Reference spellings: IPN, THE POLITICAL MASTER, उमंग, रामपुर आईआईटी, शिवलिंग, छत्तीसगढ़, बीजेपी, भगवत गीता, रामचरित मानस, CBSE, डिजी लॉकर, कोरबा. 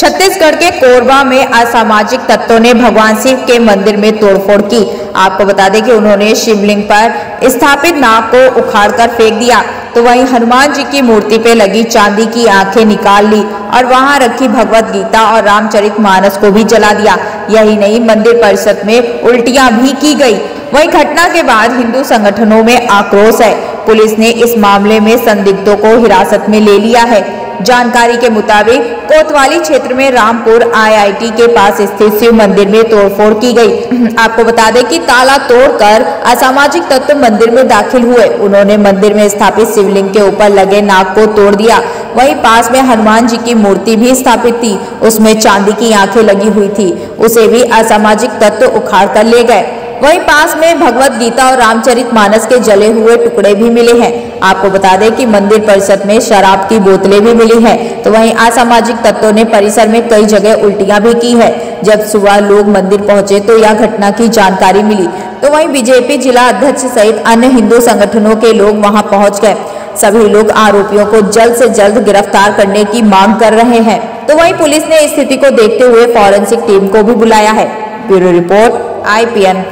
छत्तीसगढ़ के कोरबा में असामाजिक तत्वों ने भगवान शिव के मंदिर में तोड़फोड़ की। आपको बता दें कि उन्होंने शिवलिंग पर स्थापित नाग को उखाड़कर फेंक दिया, तो वहीं हनुमान जी की मूर्ति पे लगी चांदी की आंखें निकाल ली और वहां रखी भगवत गीता और रामचरित मानस को भी जला दिया। यही नहीं, मंदिर परिसर में उल्टियां भी की गई। वहीं घटना के बाद हिंदू संगठनों में आक्रोश है। पुलिस ने इस मामले में संदिग्धों को हिरासत में ले लिया है। जानकारी के मुताबिक कोतवाली क्षेत्र में रामपुर आईआईटी के पास स्थित शिव मंदिर में तोड़फोड़ की गई। आपको बता दें कि ताला तोड़कर असामाजिक तत्व मंदिर में दाखिल हुए। उन्होंने मंदिर में स्थापित शिवलिंग के ऊपर लगे नाग को तोड़ दिया। वहीं पास में हनुमान जी की मूर्ति भी स्थापित थी, उसमें चांदी की आंखें लगी हुई थी, उसे भी असामाजिक तत्व उखाड़ कर ले गए। वहीं पास में भगवत गीता और रामचरित मानस के जले हुए टुकड़े भी मिले हैं। आपको बता दें कि मंदिर परिसर में शराब की बोतलें भी मिली हैं। तो वहीं असामाजिक तत्वों ने परिसर में कई जगह उल्टियां भी की है। जब सुबह लोग मंदिर पहुंचे तो यह घटना की जानकारी मिली, तो वहीं बीजेपी जिला अध्यक्ष सहित अन्य हिंदू संगठनों के लोग वहाँ पहुँच गए। सभी लोग आरोपियों को जल्द से जल्द गिरफ्तार करने की मांग कर रहे हैं। तो वहीं पुलिस ने स्थिति को देखते हुए फॉरेंसिक टीम को भी बुलाया है। Bureau report IPN।